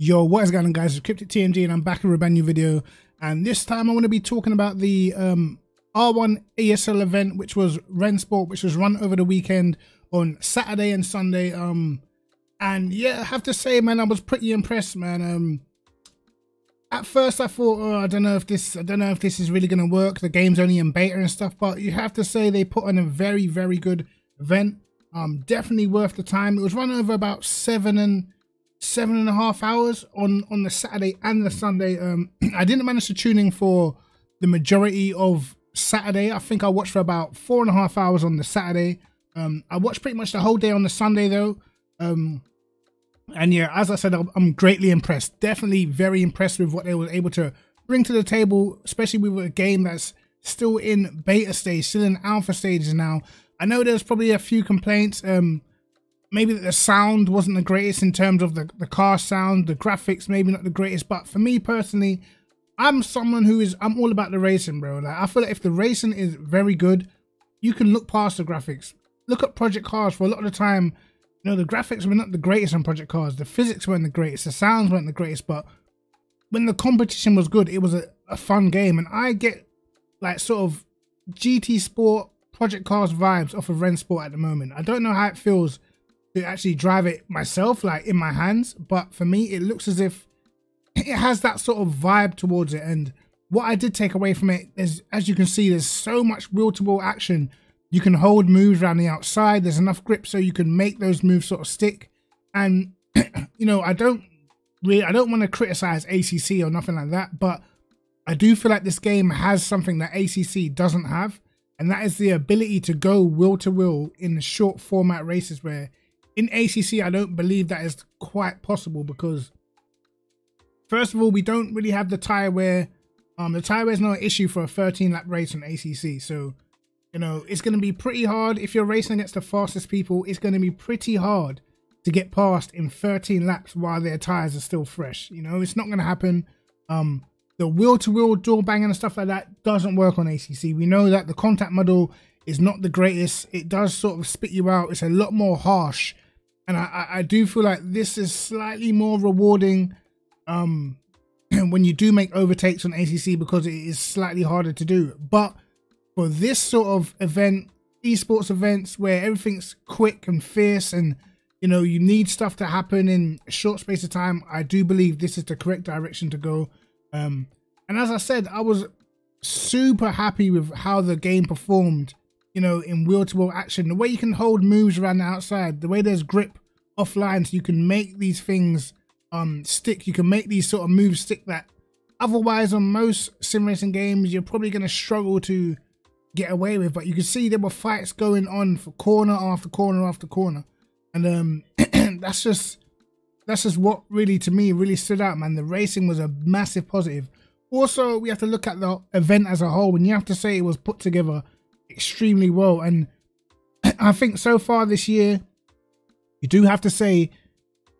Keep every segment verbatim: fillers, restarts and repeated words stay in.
Yo, what is going on, guys? It's Kryptic T M G and I'm back with a brand new video, and this time I want to be talking about the um, R one E S L event, which was Rennsport, which was run over the weekend on Saturday and Sunday. Um, and yeah, I have to say, man, I was pretty impressed, man. Um, at first I thought, oh, I don't know if this, I don't know if this is really going to work. The game's only in beta and stuff, but you have to say they put on a very, very good event. Um, definitely worth the time. It was run over about seven and seven and a half hours on on the Saturday and the Sunday. Um, I didn't manage to tune in for the majority of Saturday. I think I watched for about four and a half hours on the Saturday. Um, I watched pretty much the whole day on the Sunday though. Um, and yeah, as I said, I'm greatly impressed. Definitely very impressed with what they were able to bring to the table, especially with a game that's still in beta stage, still in alpha stages now. I know there's probably a few complaints, um, maybe that the sound wasn't the greatest in terms of the, the car sound, the graphics maybe not the greatest, but for me personally, I'm someone who is, I'm all about the racing, bro. Like, I feel like if the racing is very good, you can look past the graphics. Look at Project Cars for a lot of the time, you know, the graphics were not the greatest on Project Cars, the physics weren't the greatest, the sounds weren't the greatest, but when the competition was good, it was a, a fun game, and I get like sort of G T Sport, Project Cars vibes off of Rennsport at the moment. I don't know how it feels to actually drive it myself, like in my hands, but for me, it looks as if it has that sort of vibe towards it. And what I did take away from it is, as you can see, there's so much wheel-to-wheel action. You can hold moves around the outside. There's enough grip so you can make those moves sort of stick. And you know, I don't really, I don't want to criticize A C C or nothing like that, but I do feel like this game has something that A C C doesn't have. And that is the ability to go wheel-to-wheel in short format races, where in A C C, I don't believe that is quite possible, because first of all, we don't really have the tyre wear. Um, the tyre wear is not an issue for a thirteen lap race on A C C. So, you know, it's going to be pretty hard. If you're racing against the fastest people, it's going to be pretty hard to get past in thirteen laps while their tyres are still fresh. You know, it's not going to happen. Um... The wheel-to-wheel door banging and stuff like that doesn't work on A C C. We know that the contact model is not the greatest. It does sort of spit you out. It's a lot more harsh. And I, I do feel like this is slightly more rewarding um, when you do make overtakes on A C C, because it is slightly harder to do. But for this sort of event, esports events, where everything's quick and fierce and, you know, you need stuff to happen in a short space of time, I do believe this is the correct direction to go. Um, and as I said, I was super happy with how the game performed, you know, in wheel-to-wheel action. The way you can hold moves around the outside, the way there's grip offline, so you can make these things um, stick. You can make these sort of moves stick that otherwise on most sim racing games, you're probably going to struggle to get away with. But you can see there were fights going on for corner after corner after corner. And um, that's just... That's just what really, to me, really stood out, man. The racing was a massive positive. Also, we have to look at the event as a whole, and you have to say it was put together extremely well. And I think so far this year, you do have to say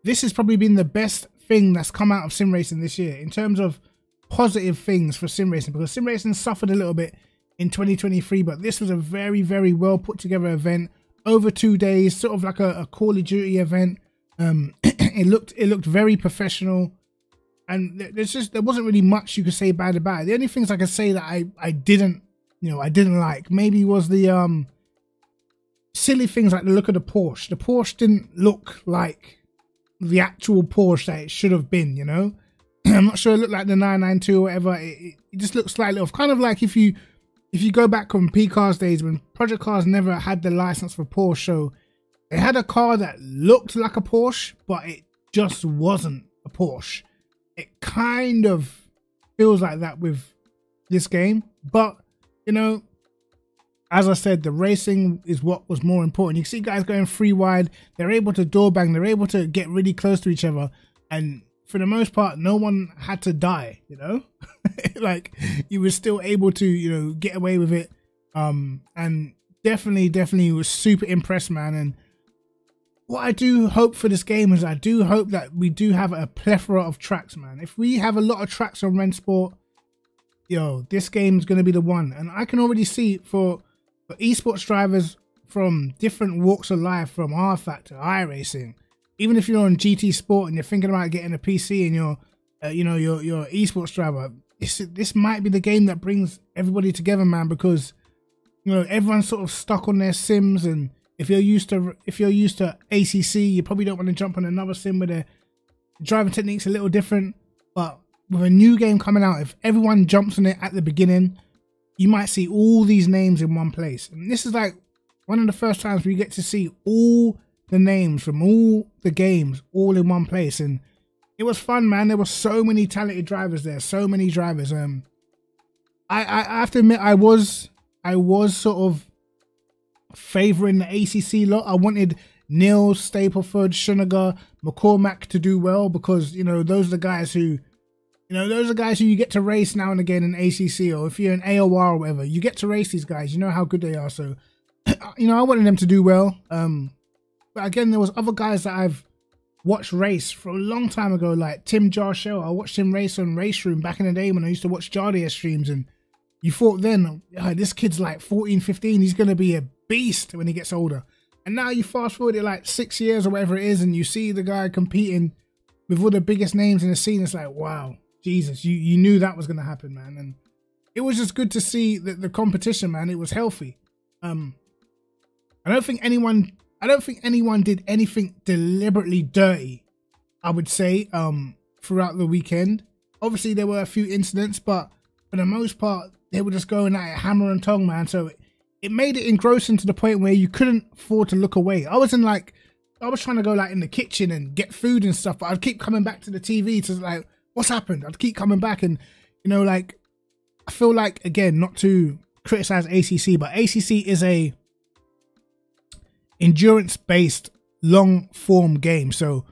this has probably been the best thing that's come out of sim racing this year in terms of positive things for sim racing, because sim racing suffered a little bit in twenty twenty-three, but this was a very, very well put together event over two days, sort of like a, a Call of Duty event. Um, it looked it looked very professional, and there's just there wasn't really much you could say bad about it. The only things I could say that I I didn't you know I didn't like maybe was the um silly things like the look of the Porsche. The Porsche didn't look like the actual Porsche that it should have been. You know, I'm not sure it looked like the nine nine two or whatever. It, it just looked slightly off. Kind of like if you if you go back on P Cars days when Project Cars never had the license for Porsche. So it had a car that looked like a Porsche, but it just wasn't a Porsche. It kind of feels like that with this game. But, you know, as I said, the racing is what was more important. You see guys going three wide. They're able to door bang. They're able to get really close to each other. And for the most part, no one had to die, you know? Like, you were still able to, you know, get away with it. Um, and definitely, definitely was super impressed, man. And what I do hope for this game is I do hope that we do have a plethora of tracks, man. If we have a lot of tracks on Rennsport, yo, this game's going to be the one. And I can already see for, for esports drivers from different walks of life, from R Factor, iRacing, even if you're on G T Sport and you're thinking about getting a P C and you're, uh, you know, your your esports driver, this this might be the game that brings everybody together, man. Because you know everyone's sort of stuck on their sims, and if you're used to if you're used to A C C, you probably don't want to jump on another sim where their driving technique's a little different. But with a new game coming out, if everyone jumps on it at the beginning, you might see all these names in one place. And this is like one of the first times we get to see all the names from all the games all in one place, and it was fun, man. There were so many talented drivers there, so many drivers. Um, I, I, I have to admit, I was I was sort of favouring the A C C lot. I wanted Neil, Stapleford, Shuniger, McCormack to do well because you know those are the guys who, you know, those are the guys who you get to race now and again in A C C, or if you're in A O R or whatever, you get to race these guys. You know how good they are, so you know I wanted them to do well. Um. But again, there was other guys that I've watched race for a long time ago, like Tim Jarshel. I watched him race on Race Room back in the day when I used to watch Jardia streams, and you thought then, oh, this kid's like fourteen, fifteen, he's going to be a beast when he gets older. And now you fast forward it like six years or whatever it is, and you see the guy competing with all the biggest names in the scene. It's like, wow, Jesus, you, you knew that was going to happen, man. And it was just good to see the, the competition, man. It was healthy. Um, I don't think anyone... I don't think anyone did anything deliberately dirty, I would say, um, throughout the weekend. Obviously, there were a few incidents, but for the most part, they were just going at it hammer and tongue, man. So it, it made it engrossing to the point where you couldn't afford to look away. I was in like, I was trying to go like in the kitchen and get food and stuff, but I'd keep coming back to the T V to like, what's happened? I'd keep coming back and, you know, like, I feel like, again, not to criticize A C C, but A C C is a endurance-based long-form game, so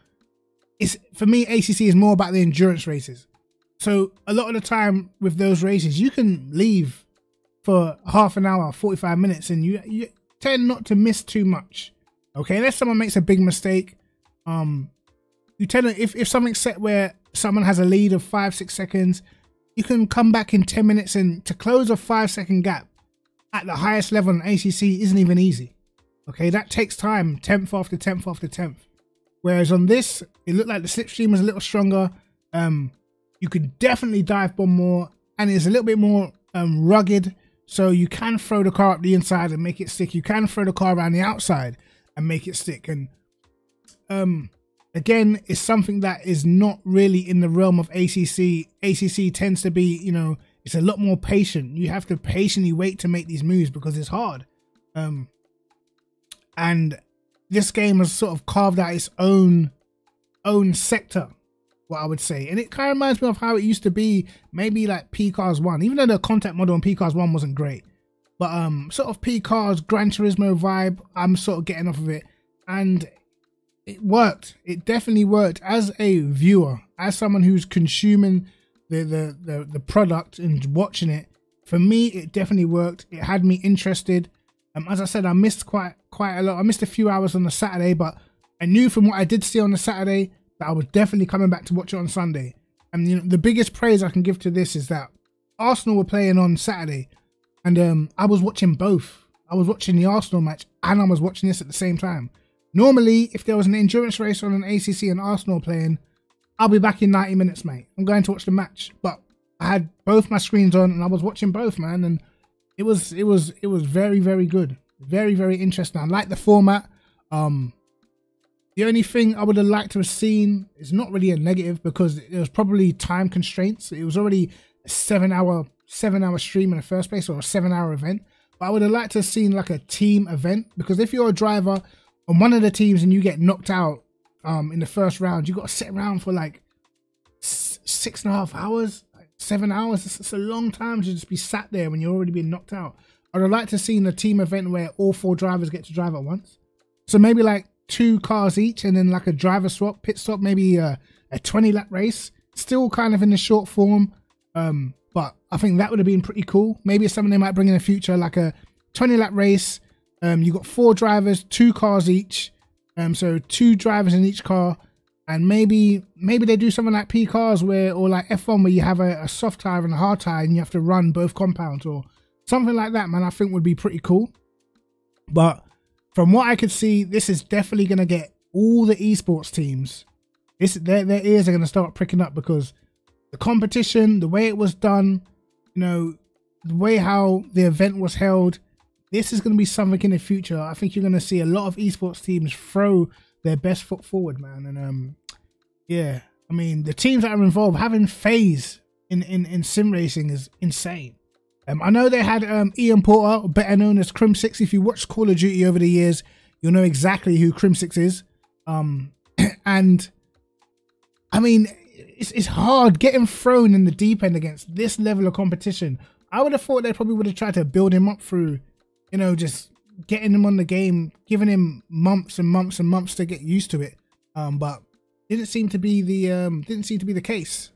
it's for me A C C is more about the endurance races. So a lot of the time with those races, you can leave for half an hour, forty-five minutes, and you you tend not to miss too much. Okay, unless someone makes a big mistake, um, you tend to, if if something's set where someone has a lead of five, six seconds, you can come back in ten minutes, and to close a five-second gap at the highest level in A C C isn't even easy. Okay, that takes time, tenth after tenth after tenth. Whereas on this, it looked like the slipstream was a little stronger. Um, you could definitely dive bomb more, and it's a little bit more um, rugged, so you can throw the car up the inside and make it stick. You can throw the car around the outside and make it stick. And um, again, it's something that is not really in the realm of A C C. A C C tends to be, you know, it's a lot more patient. You have to patiently wait to make these moves because it's hard. Um... And this game has sort of carved out its own own sector, what I would say. And it kind of reminds me of how it used to be, maybe like P Cars one, even though the contact model on P Cars one wasn't great. But um, sort of P Cars, Gran Turismo vibe, I'm sort of getting off of it. And it worked. It definitely worked as a viewer, as someone who's consuming the, the, the, the product and watching it. For me, it definitely worked. It had me interested. Um, as I said, I missed quite quite a lot. I missed a few hours on the Saturday, but I knew from what I did see on the Saturday that I was definitely coming back to watch it on Sunday. And you know, the biggest praise I can give to this is that Arsenal were playing on Saturday, and um, I was watching both. I was watching the Arsenal match, and I was watching this at the same time. Normally, if there was an endurance race on an A C C and Arsenal playing, I'll be back in ninety minutes, mate. I'm going to watch the match, but I had both my screens on, and I was watching both, man, and It was it was it was very very good, very very interesting. I like the format. Um, the only thing I would have liked to have seen is not really a negative because there was probably time constraints. It was already a seven hour seven hour stream in the first place, or a seven hour event. But I would have liked to have seen like a team event, because if you're a driver on one of the teams and you get knocked out um, in the first round, you got to sit around for like six and a half hours. Seven hours, it's a long time to just be sat there when you're already being knocked out. I'd like to see in a team event where all four drivers get to drive at once. So maybe like two cars each, and then like a driver swap, pit stop, maybe a, a twenty lap race. Still kind of in the short form, um, but I think that would have been pretty cool. Maybe it's something they might bring in the future, like a twenty lap race. Um, you've got four drivers, two cars each. Um, so two drivers in each car. And maybe maybe they do something like P Cars where, or like F one where you have a, a soft tyre and a hard tyre and you have to run both compounds or something like that, man. I think would be pretty cool. But from what I could see, this is definitely going to get all the esports teams, this their, their ears are going to start pricking up, because the competition, the way it was done, you know, the way how the event was held, this is going to be something in the future. I think you're going to see a lot of esports teams throw their best foot forward, man. And um, yeah, I mean, the teams that are involved, having FaZe in, in, in sim racing is insane. Um, I know they had um, Ian Porter, better known as Crimsix. If you watch Call of Duty over the years, you'll know exactly who Crimsix is. Um, and I mean, it's, it's hard getting thrown in the deep end against this level of competition. I would have thought they probably would have tried to build him up through, you know, just getting him on the game, giving him months and months and months to get used to it. Um, but didn't seem to be the um, didn't seem to be the case.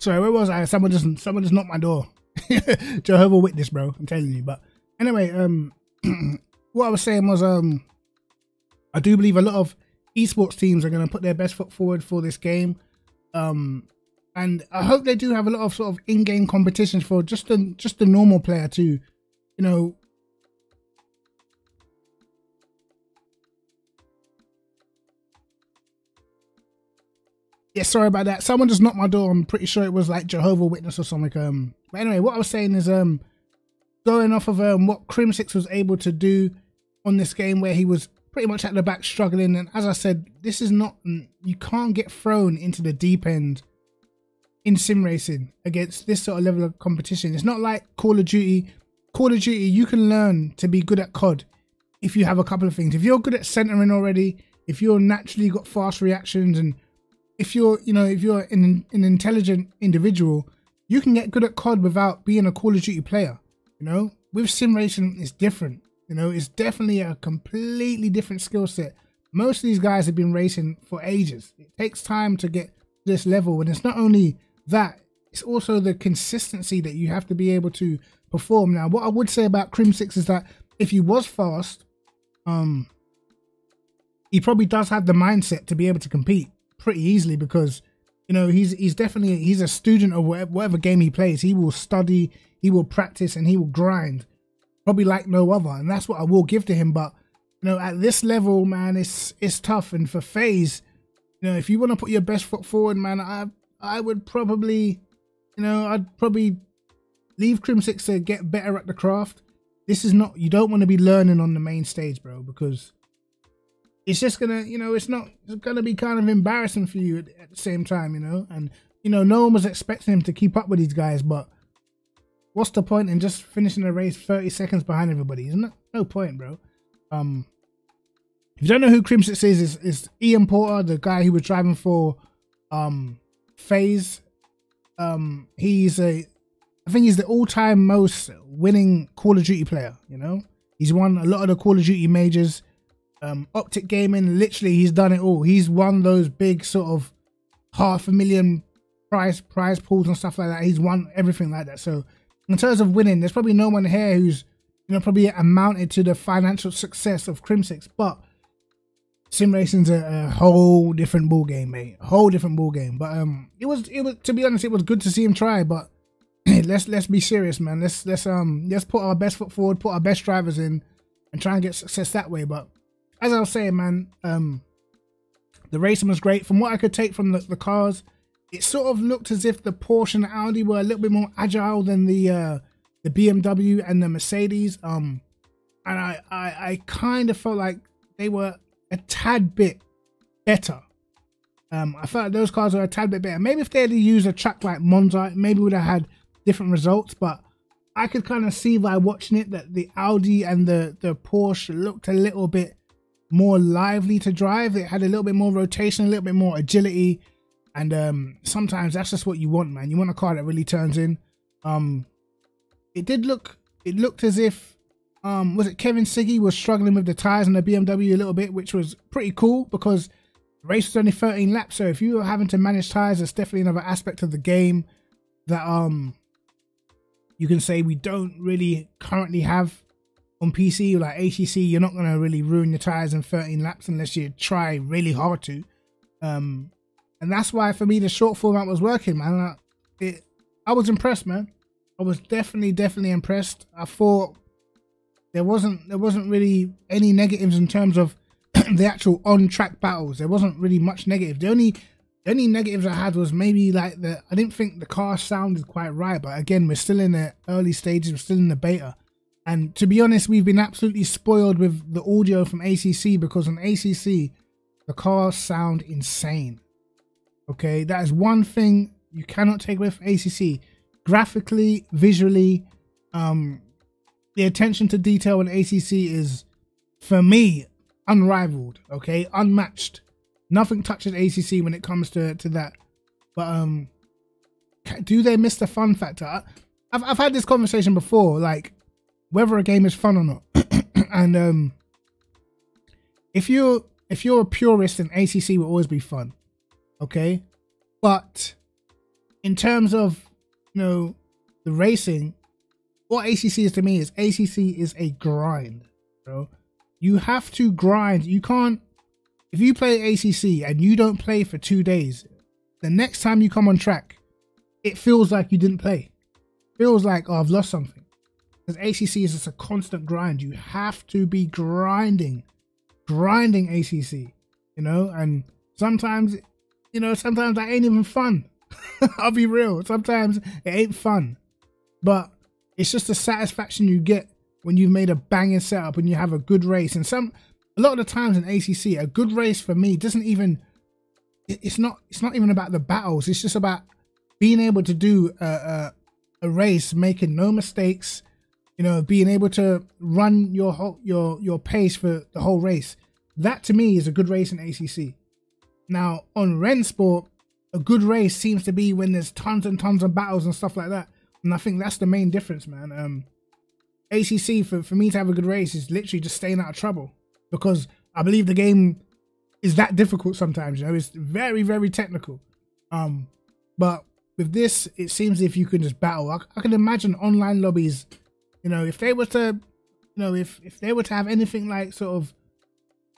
Sorry, where was I? Someone just someone just knocked my door. Jehovah's Witness, bro. I'm telling you. But anyway, um, what I was saying was, um, I do believe a lot of esports teams are going to put their best foot forward for this game, um, and I hope they do have a lot of sort of in-game competitions for just the just the normal player to, you know. Yeah, sorry about that. Someone just knocked my door. I'm pretty sure it was like Jehovah's Witness or something. Um, but anyway, what I was saying is, um, going off of um, what Crimsix was able to do on this game, where he was pretty much at the back struggling. And as I said, this is not, you can't get thrown into the deep end in sim racing against this sort of level of competition. It's not like Call of Duty. Call of Duty, you can learn to be good at C O D if you have a couple of things. If you're good at centering already, if you're naturally got fast reactions, and if you're, you know, if you're an, an intelligent individual, you can get good at C O D without being a Call of Duty player. You know, with sim racing, it's different. You know, it's definitely a completely different skill set. Most of these guys have been racing for ages. It takes time to get this level, and it's not only that; it's also the consistency that you have to be able to perform. Now, what I would say about Crimsix is that if he was fast, um, he probably does have the mindset to be able to compete pretty easily, because, you know, he's he's definitely he's a student of whatever, whatever game he plays. He will study, he will practice, and he will grind probably like no other, and that's what I will give to him. But, you know, at this level, man, it's it's tough. And for FaZe, you know, if you want to put your best foot forward, man, I I would probably, you know, I'd probably leave Crimsix to get better at the craft. This is not, you don't want to be learning on the main stage, bro, because it's just gonna, you know, it's not it's gonna be kind of embarrassing for you at, at the same time, you know. And, you know, no one was expecting him to keep up with these guys, but what's the point in just finishing the race thirty seconds behind everybody? Isn't it? No point, bro. Um, if you don't know who Crimsix is, is, is Ian Porter, the guy who was driving for um, FaZe. Um, he's a, I think he's the all-time most winning Call of Duty player. You know, he's won a lot of the Call of Duty majors. Um, Optic Gaming, literally, he's done it all. He's won those big sort of half a million prize prize pools and stuff like that. He's won everything like that. So in terms of winning, there's probably no one here who's, you know, probably amounted to the financial success of Crimsix. But sim racing's a, a whole different ball game, mate. A whole different ball game. But um, it was it was to be honest, it was good to see him try. But let's let's be serious, man. Let's let's um let's put our best foot forward, put our best drivers in, and try and get success that way. But as I was saying, man, um, the racing was great. From what I could take from the, the cars, it sort of looked as if the Porsche and the Audi were a little bit more agile than the uh, the B M W and the Mercedes. Um, and I, I, I kind of felt like they were a tad bit better. Um, I felt like those cars were a tad bit better. Maybe if they had used a track like Monza, maybe would have had different results. But I could kind of see by watching it that the Audi and the, the Porsche looked a little bit more lively to drive. It had a little bit more rotation, a little bit more agility, And um, sometimes that's just what you want, man. You want a car that really turns in. Um, it did look, it looked as if, um, was it Kevin Siggy was struggling with the tyres on the B M W a little bit, which was pretty cool because the race was only thirteen laps. So if you were having to manage tyres, that's definitely another aspect of the game that um, you can say we don't really currently have on P C. Like A C C, you're not going to really ruin your tyres in thirteen laps unless you try really hard to. Um... And that's why, for me, the short format was working, man. I, it, I was impressed, man. I was definitely, definitely impressed. I thought there wasn't, there wasn't really any negatives in terms of the actual on-track battles. There wasn't really much negative. The only, the only negatives I had was maybe like the, I didn't think the car sounded quite right. But again, we're still in the early stages. We're still in the beta. And to be honest, we've been absolutely spoiled with the audio from A C C because on A C C, the cars sound insane. Okay, that is one thing you cannot take away from A C C. Graphically, visually, um, the attention to detail in A C C is, for me, unrivaled. Okay, unmatched. Nothing touches A C C when it comes to to that. But um, do they miss the fun factor? I've I've had this conversation before, like whether a game is fun or not. And um, if you if you're a purist, then A C C will always be fun. Okay, but in terms of, you know, the racing, what A C C is to me is A C C is a grind, bro. You have to grind. You can't, if you play A C C and you don't play for two days, the next time you come on track, it feels like you didn't play. It feels like, oh, I've lost something. Because A C C is just a constant grind. You have to be grinding, grinding A C C, you know, and sometimes... You know, sometimes that ain't even fun. I'll be real. Sometimes it ain't fun. But it's just the satisfaction you get when you've made a banging setup and you have a good race. And some, a lot of the times in A C C, a good race for me doesn't even, it's not, it's not even about the battles. It's just about being able to do a, a, a race, making no mistakes, you know, being able to run your whole, your, your pace for the whole race. That to me is a good race in A C C. Now, on Rennsport, a good race seems to be when there's tons and tons of battles and stuff like that. And I think that's the main difference, man. Um, A C C, for, for me to have a good race, is literally just staying out of trouble. Because I believe the game is that difficult sometimes, you know? It's very, very technical. Um, but with this, it seems if you can just battle. I, I can imagine online lobbies, you know, if they were to, you know, if, if they were to have anything like sort of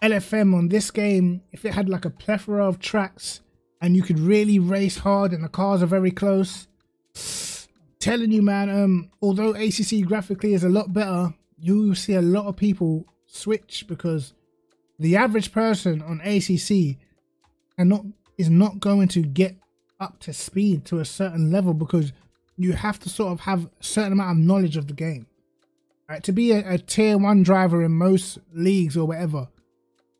L F M on this game, if it had like a plethora of tracks and you could really race hard and the cars are very close, I'm telling you, man, um, although A C C graphically is a lot better, you'll see a lot of people switch because the average person on A C C and not is not going to get up to speed to a certain level because you have to sort of have a certain amount of knowledge of the game. Right? To be a, a tier one driver in most leagues or whatever,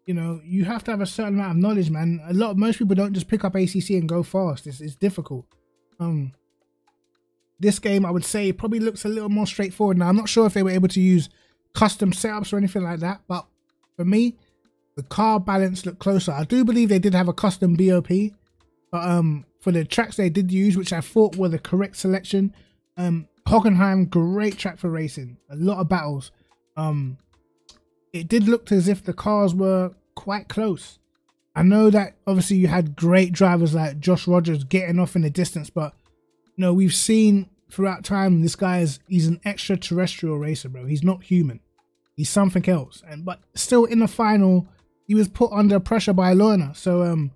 you know, you have to have a certain amount of knowledge, man. A lot of most people don't just pick up A C C and go fast. It's, it's difficult. Um, this game, I would say, probably looks a little more straightforward. Now, I'm not sure if they were able to use custom setups or anything like that, but for me, the car balance looked closer. I do believe they did have a custom B O P, but um, for the tracks they did use, which I thought were the correct selection, um, Hockenheim, great track for racing. A lot of battles. Um, it did look as if the cars were quite close. I know that obviously you had great drivers like Josh Rogers getting off in the distance, but you know, we've seen throughout time this guy is he's an extraterrestrial racer, bro. He's not human. He's something else. And but still in the final, he was put under pressure by Lorna. So um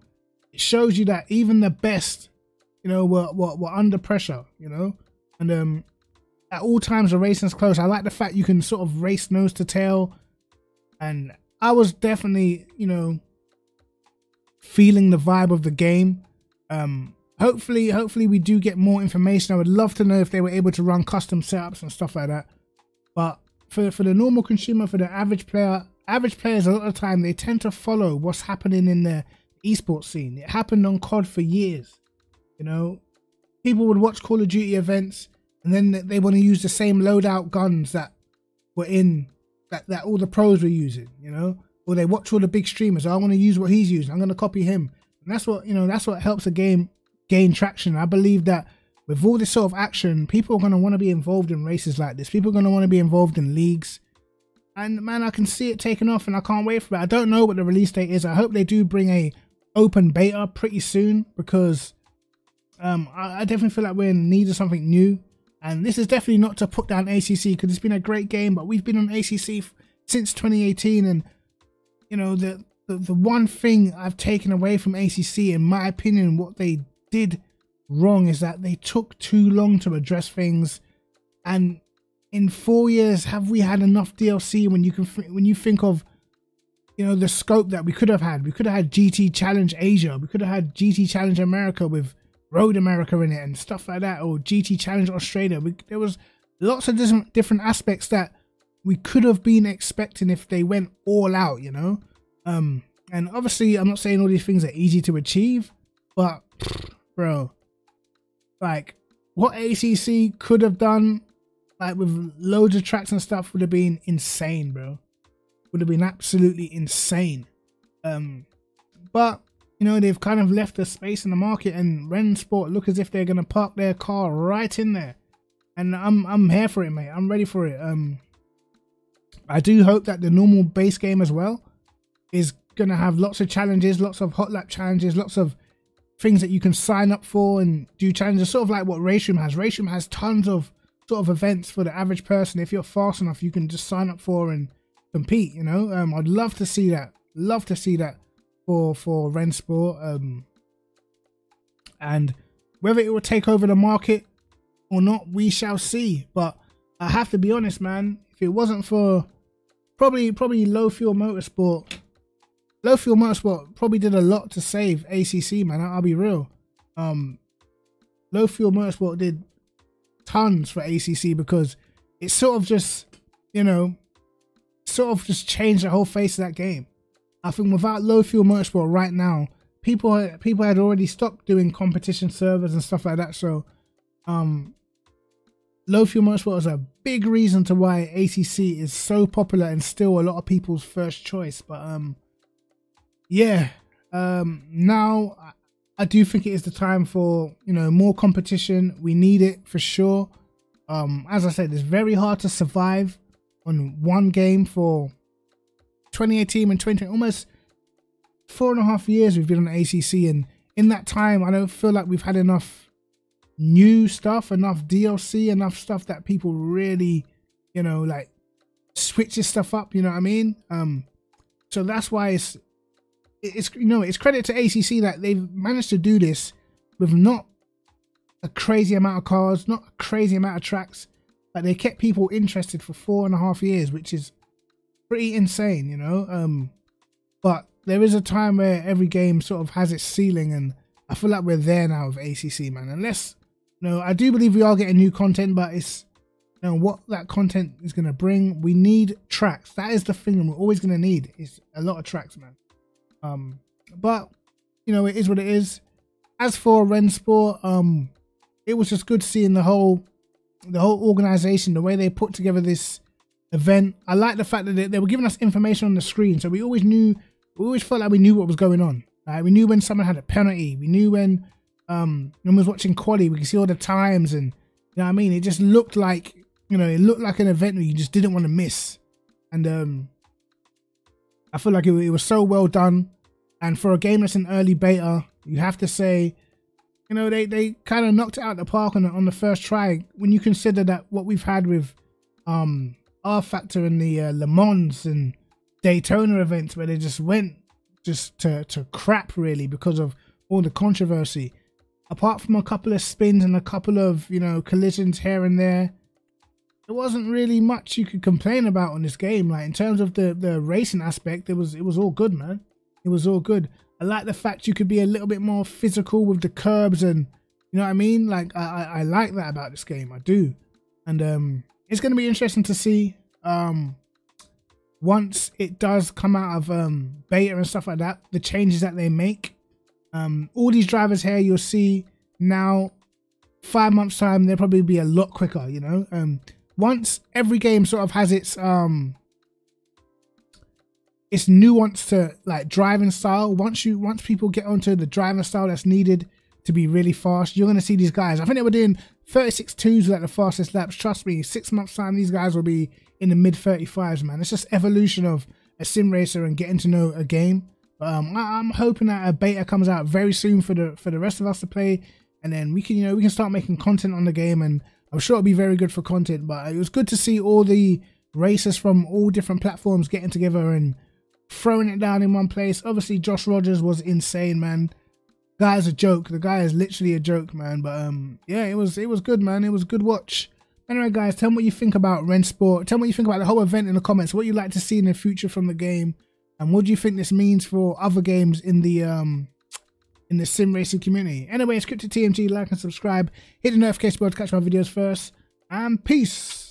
it shows you that even the best, you know, were were, were under pressure, you know? And um at all times the racing's close. I like the fact you can sort of race nose to tail, and I was definitely, you know, feeling the vibe of the game. Um, hopefully, hopefully we do get more information. I would love to know if they were able to run custom setups and stuff like that. But for, for the normal consumer, for the average player, average players a lot of the time, they tend to follow what's happening in the esports scene. It happened on C O D for years. You know, people would watch Call of Duty events and then they want to use the same loadout guns that were in... That, that all the pros were using, you know, or they watch all the big streamers. I want to use what he's using. I'm going to copy him. And that's what, you know, that's what helps a game gain traction. I believe that with all this sort of action, people are going to want to be involved in races like this. People are going to want to be involved in leagues. And man, I can see it taking off and I can't wait for it. I don't know what the release date is. I hope they do bring a open beta pretty soon, because um, I, I definitely feel like we're in need of something new. And this is definitely not to put down A C C, because it's been a great game, but we've been on A C C since twenty eighteen. And, you know, the, the, the one thing I've taken away from A C C, in my opinion, what they did wrong is that they took too long to address things. And in four years, have we had enough D L C when you can, when you think of, you know, the scope that we could have had? We could have had G T Challenge Asia. We could have had G T Challenge America with Road America in it and stuff like that, or G T Challenge Australia. We, there was lots of different, different aspects that we could have been expecting if they went all out, you know? Um, and obviously, I'm not saying all these things are easy to achieve, but, bro, like, what A C C could have done, like with loads of tracks and stuff, would have been insane, bro. Would have been absolutely insane. Um, but you know, they've kind of left a space in the market, and Rennsport look as if they're gonna park their car right in there. And I'm I'm here for it, mate. I'm ready for it. Um, I do hope that the normal base game as well is gonna have lots of challenges, lots of hot lap challenges, lots of things that you can sign up for and do challenges. Sort of like what Race Room has. Race Room has tons of sort of events for the average person. If you're fast enough, you can just sign up for and compete, you know. um I'd love to see that love to see that for for Rennsport, um and whether it will take over the market or not, we shall see. But I have to be honest, man, if it wasn't for probably probably Low Fuel Motorsport Low Fuel Motorsport probably did a lot to save A C C, man. I'll be real. um Low Fuel Motorsport did tons for A C C, because it sort of just, you know, sort of just changed the whole face of that game. I think without Low Fuel Motorsport right now, people people had already stopped doing competition servers and stuff like that. So um Low Fuel Motorsport is a big reason to why A C C is so popular and still a lot of people's first choice. But um yeah, um now I I do think it is the time for, you know, more competition. We need it for sure. Um, as I said, it's very hard to survive on one game for twenty eighteen and twenty twenty. Almost four and a half years we've been on A C C, and in that time, I don't feel like we've had enough new stuff, enough D L C, enough stuff that people really, you know, like switches stuff up. You know what I mean? Um, so that's why it's. It's, you know, it's credit to A C C that they've managed to do this with not a crazy amount of cars, not a crazy amount of tracks. Like, they kept people interested for four and a half years, which is pretty insane, you know. Um, but there is a time where every game sort of has its ceiling, and I feel like we're there now with A C C, man. Unless, you know, I do believe we are getting new content, but it's, you know, what that content is going to bring. We need tracks. That is the thing we're always going to need, is a lot of tracks, man. Um, but you know, it is what it is. As for Rennsport, um, it was just good seeing the whole, the whole organization, the way they put together this event. I like the fact that they, they were giving us information on the screen, so we always knew, we always felt like we knew what was going on. Right? We knew when someone had a penalty. We knew when, um, when we was watching quali, we could see all the times, and you know what I mean. It just looked like, you know, it looked like an event that you just didn't want to miss, and um, I feel like it, it was so well done. And for a game that's an early beta, you have to say, you know, they, they kind of knocked it out of the park on the, on the first try. When you consider that what we've had with um, R Factor and the uh, Le Mans and Daytona events, where they just went just to, to crap, really, because of all the controversy. Apart from a couple of spins and a couple of, you know, collisions here and there, there wasn't really much you could complain about on this game. Like, in terms of the, the racing aspect, it was, it was all good, man. It was all good. I like the fact you could be a little bit more physical with the curbs, and you know what I mean? Like, I, I, I like that about this game. I do. And um, it's going to be interesting to see um, once it does come out of um, beta and stuff like that, the changes that they make. Um, all these drivers here, you'll see now, five months time, they'll probably be a lot quicker, you know? Um, once every game sort of has its... Um, it's nuanced to like driving style. Once you once people get onto the driving style that's needed to be really fast, you're going to see these guys. I think they were doing thirty-six twos like the fastest laps. Trust me, six months time, these guys will be in the mid thirty-fives, man. It's just evolution of a sim racer and getting to know a game. Um, I, I'm hoping that a beta comes out very soon for the for the rest of us to play, and then we can you know we can start making content on the game, and I'm sure it'll be very good for content. But it was good to see all the racers from all different platforms getting together and throwing it down in one place. Obviously, Josh Rogers was insane, man. Guy's a joke. The guy is literally a joke, man. But um, yeah, it was it was good, man. It was a good watch. Anyway, guys, tell me what you think about Rennsport. Tell me what you think about the whole event in the comments. What you'd like to see in the future from the game. And what do you think this means for other games in the um in the sim racing community? Anyway, it's Kryptic T M G. Like and subscribe. Hit the notification bell to catch my videos first. And peace.